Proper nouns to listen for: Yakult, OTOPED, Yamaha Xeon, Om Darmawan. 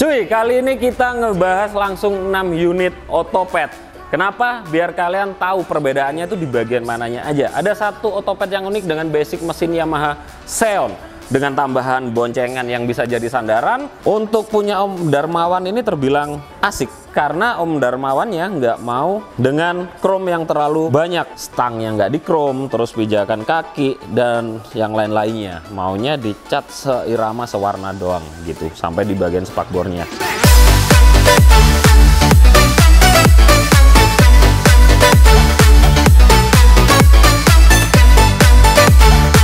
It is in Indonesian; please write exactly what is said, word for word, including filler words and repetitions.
Cuy, kali ini kita ngebahas langsung enam unit otopet. Kenapa? Biar kalian tahu perbedaannya itu di bagian mananya aja. Ada satu otopet yang unik dengan basic mesin Yamaha Xeon dengan tambahan boncengan yang bisa jadi sandaran. Untuk punya Om Darmawan ini terbilang asik karena Om Darmawannya nggak mau dengan chrome yang terlalu banyak, stang yang nggak di chrome, terus pijakan kaki dan yang lain-lainnya. Maunya dicat seirama sewarna doang gitu sampai di bagian spakbornya.